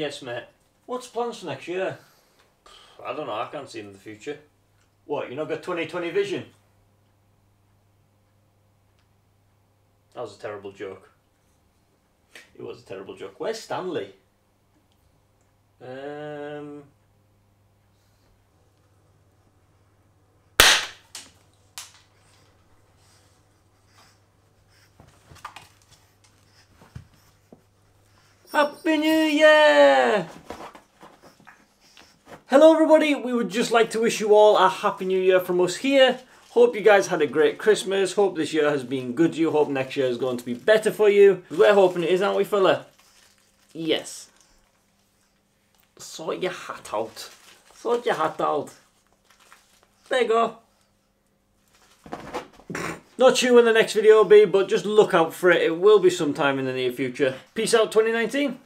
Yes, mate. What's plans for next year? I don't know, I can't see in the future. What, you not got 20/20 vision? That was a terrible joke. It was a terrible joke. Where's Stanley? Happy New Year! Hello everybody, we would just like to wish you all a Happy New Year from us here. Hope you guys had a great Christmas, hope this year has been good to you, hope next year is going to be better for you. We're hoping it is, aren't we, fella? Yes. Sort your hat out. Sort your hat out. There you go. Not sure when the next video will be, but just look out for it. It will be sometime in the near future. Peace out, 2019.